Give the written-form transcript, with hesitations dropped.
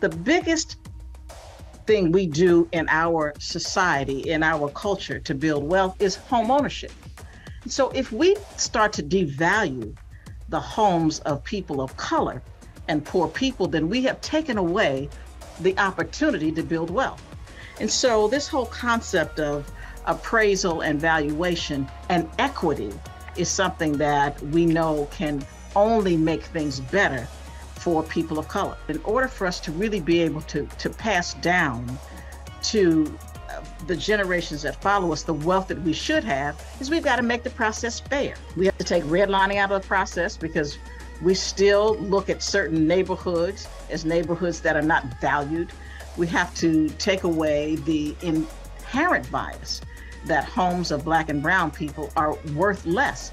the biggest thing we do in our society, in our culture to build wealth is home ownership. So if we start to devalue the homes of people of color and poor people, then we have taken away the opportunity to build wealth. And so this whole concept of appraisal and valuation and equity is something that we know can only make things better for people of color. In order for us to really be able to pass down to the generations that follow us the wealth that we should have, is we've got to make the process fair. We have to take redlining out of the process, because we still look at certain neighborhoods as neighborhoods that are not valued. We have to take away the inherent bias that homes of Black and brown people are worth less